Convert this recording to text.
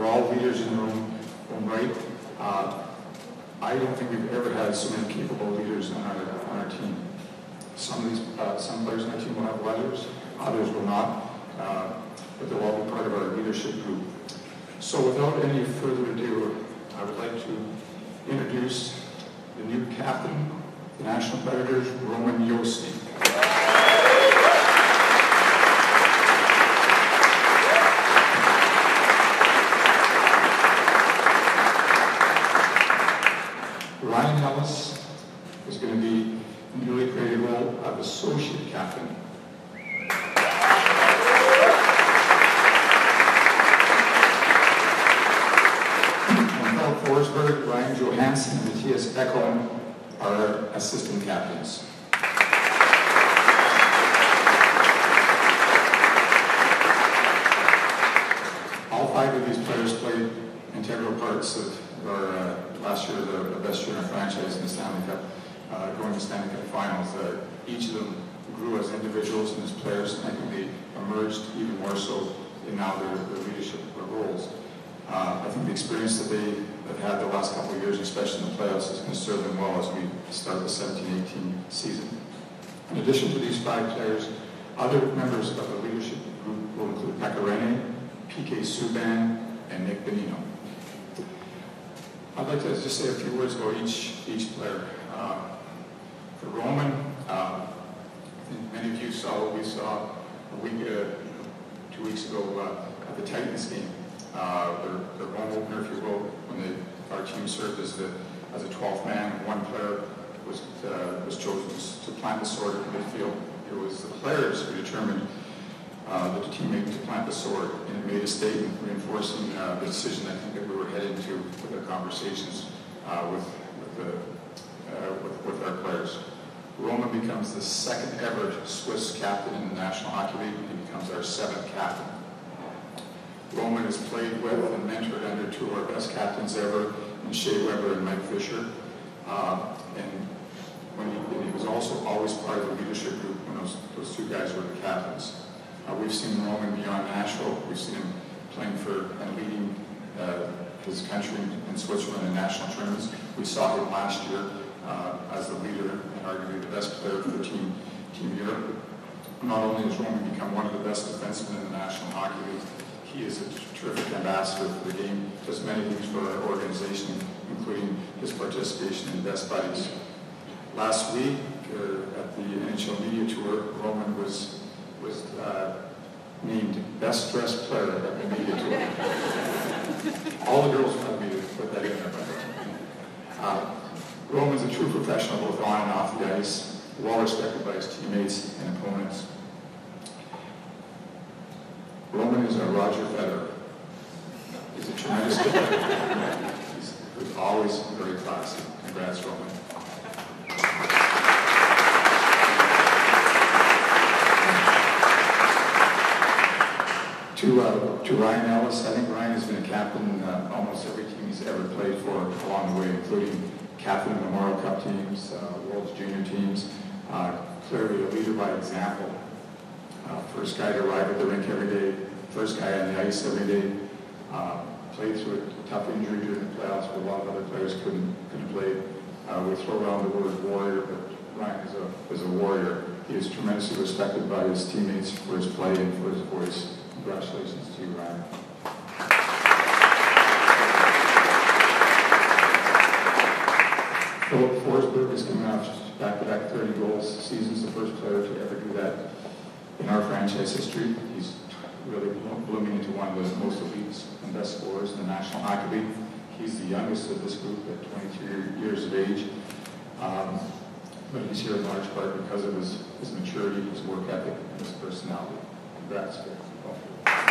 We're all leaders in their own right. I don't think we've ever had so many capable leaders on our team. Some of these, some players on our team will have letters, others will not, but they'll all be part of our leadership group. So without any further ado, I would like to introduce the new captain, the National Predators, Roman Josi. Ryan Ellis is going to be the newly created role of associate captain. And Philip Forsberg, Ryan Johansson, and Matthias Ekholm are assistant captains. All five of these players played integral parts of our last year, the best year in our franchise in the Stanley Cup, going to the Stanley Cup Finals. Each of them grew as individuals and as players, and I think they emerged even more so in now their leadership roles. I think the experience that they have had the last couple of years, especially in the playoffs, is going to serve them well as we start the 17-18 season. In addition to these five players, other members of the leadership group will include PK Subban, and Nick Benino. I'd like to just say a few words about each player. For Roman, I think many of you saw what we saw a week, 2 weeks ago at the Titans game. Their home opener, if you will, when our team served as a 12th man. One player was chosen to plant the sword in midfield. It was the players who determined that the team made to plant the sword, and it made a statement reinforcing the decision I think that we were heading to with our conversations with our players. Roman becomes the second ever Swiss captain in the National Hockey League, and he becomes our seventh captain. Roman has played with and mentored under two of our best captains ever, in Shea Weber and Mike Fisher. And he was also always part of the leadership group when those two guys were the captains. We've seen Roman beyond Nashville. We've seen him playing for and leading his country in Switzerland in national tournaments. We saw him last year as the leader and arguably the best player for the team, Team Europe. Not only has Roman become one of the best defensemen in the National Hockey League, he is a terrific ambassador for the game, does many things for our organization, including his participation in Best Buddies. Last week, at the NHL Media Tour, Roman was named Best Dressed Player at the Media Tour. All the girls wanted me to put that in there. Roman's a true professional both on and off the ice, well respected by his teammates and opponents. Roman is our Roger Federer. He's a tremendous player. He's always very classy. Congrats, Roman. To Ryan Ellis, I think Ryan has been a captain almost every team he's ever played for along the way, including captain of Memorial Cup teams, World's Junior teams, clearly a leader by example. First guy to arrive at the rink every day, first guy on the ice every day, played through a tough injury during the playoffs where a lot of other players couldn't play. We throw around the word warrior, but Ryan is a warrior. He is tremendously respected by his teammates for his play and for his voice. Congratulations to you, Ryan. Philip Forsberg is coming off back-to-back 30 goals seasons, the first player to ever do that in our franchise history. He's really blooming into one of the most elite and best scorers in the National Hockey League. He's the youngest of this group at 23 years of age. But he's here in large part because of his maturity, his work ethic, and his personality. Congrats, Phil.